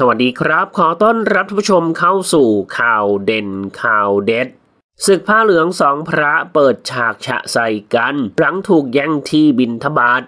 สวัสดีครับขอต้อนรับท่านผู้ชมเข้าสู่ข่าวเด่นข่าวเด็ดศึกผ้าเหลืองสองพระเปิดฉากฉะใส่กันหลังถูกแย่งที่บิณฑบาต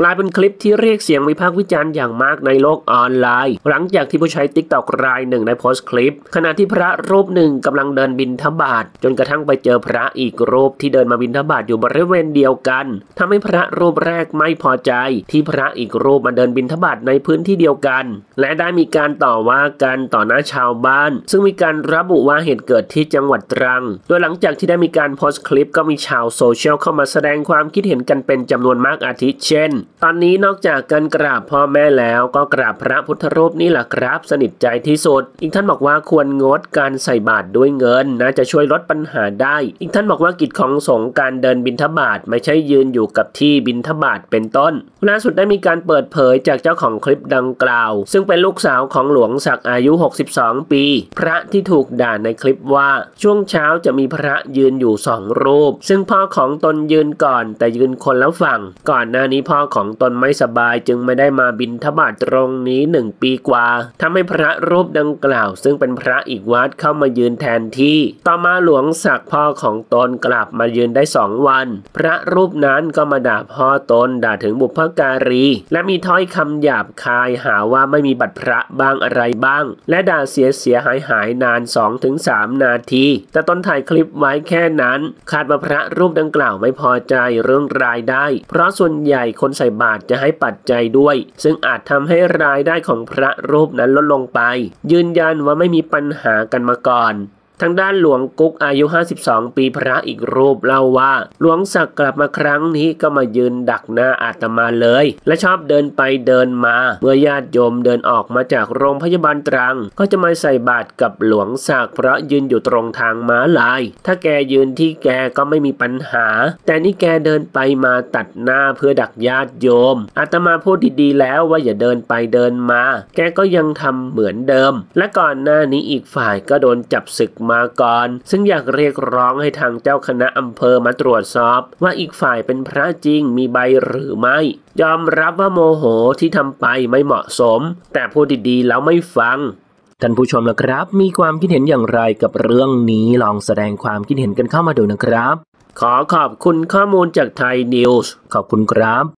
กลายเป็นคลิปที่เรียกเสียงวิพากษ์วิจารณ์อย่างมากในโลกออนไลน์หลังจากที่ผู้ใช้ TikTok รายหนึ่งได้โพสต์คลิปขณะที่พระรูปหนึ่งกำลังเดินบิณฑบาตจนกระทั่งไปเจอพระอีกรูปที่เดินมาบิณฑบาตอยู่บริเวณเดียวกันทำให้พระรูปแรกไม่พอใจที่พระอีกรูปมาเดินบิณฑบาตในพื้นที่เดียวกันและได้มีการต่อว่ากันต่อหน้าชาวบ้านซึ่งมีการระบุว่าเหตุเกิดที่จังหวัดตรังโดยหลังจากที่ได้มีการโพสต์คลิปก็มีชาวโซเชียลเข้ามาแสดงความคิดเห็นกันเป็นจำนวนมากอาทิเช่นตอนนี้นอกจากการกราบพ่อแม่แล้วก็กราบพระพุทธรูปนี่แหละครับสนิทใจที่สุดอีกท่านบอกว่าควรงดการใส่บาตรด้วยเงินน่าจะช่วยลดปัญหาได้อีกท่านบอกว่ากิจของสงฆ์การเดินบิณฑบาตไม่ใช่ยืนอยู่กับที่บิณฑบาตเป็นต้นล่าสุดได้มีการเปิดเผยจากเจ้าของคลิปดังกล่าวซึ่งเป็นลูกสาวของหลวงศักดิ์อายุ62ปีพระที่ถูกด่าในคลิปว่าช่วงเช้าจะมีพระยืนอยู่2รูปซึ่งพ่อของตนยืนก่อนแต่ยืนคนละฝั่งก่อนหน้านี้พ่อของตนไม่สบายจึงไม่ได้มาบิณฑบาตตรงนี้1ปีกว่าทำให้พระรูปดังกล่าวซึ่งเป็นพระอีกวัดเข้ามายืนแทนที่ต่อมาหลวงศักดิ์พ่อของตนกลับมายืนได้2วันพระรูปนั้นก็มาด่าพ่อตนด่าถึงบุพการีและมีถ้อยคำหยาบคายหาว่าไม่มีบัตรพระบ้างอะไรบ้างและด่าเสียหายนาน 2-3 นาทีแต่ตนถ่ายคลิปไว้แค่นั้นคาดว่าพระรูปดังกล่าวไม่พอใจเรื่องรายได้เพราะส่วนใหญ่คนใส่บาตรจะให้ปัจจัยด้วยซึ่งอาจทำให้รายได้ของพระรูปนั้นลดลงไปยืนยันว่าไม่มีปัญหากันมาก่อนทางด้านหลวงกุ๊กอายุ52ปีพระอีกรูปเล่าว่าหลวงศักดิ์กลับมาครั้งนี้ก็มายืนดักหน้าอาตมาเลยและชอบเดินไปเดินมาเมื่อญาติโยมเดินออกมาจากโรงพยาบาลตรังก็จะมาใส่บาตรกับหลวงศักดิ์เพราะยืนอยู่ตรงทางม้าลายถ้าแกยืนที่แกก็ไม่มีปัญหาแต่นี่แกเดินไปมาตัดหน้าเพื่อดักญาติโยมอาตมาพูดดีๆแล้วว่าอย่าเดินไปเดินมาแกก็ยังทำเหมือนเดิมและก่อนหน้านี้อีกฝ่ายก็โดนจับศึกมาก่อนซึ่งอยากเรียกร้องให้ทางเจ้าคณะอำเภอมาตรวจสอบว่าอีกฝ่ายเป็นพระจริงมีใบหรือไม่ยอมรับว่าโมโหที่ทำไปไม่เหมาะสมแต่พูดดีๆแล้วไม่ฟังท่านผู้ชมนะครับมีความคิดเห็นอย่างไรกับเรื่องนี้ลองแสดงความคิดเห็นกันเข้ามาดูนะครับขอขอบคุณข้อมูลจากไทยนิวส์ขอบคุณครับ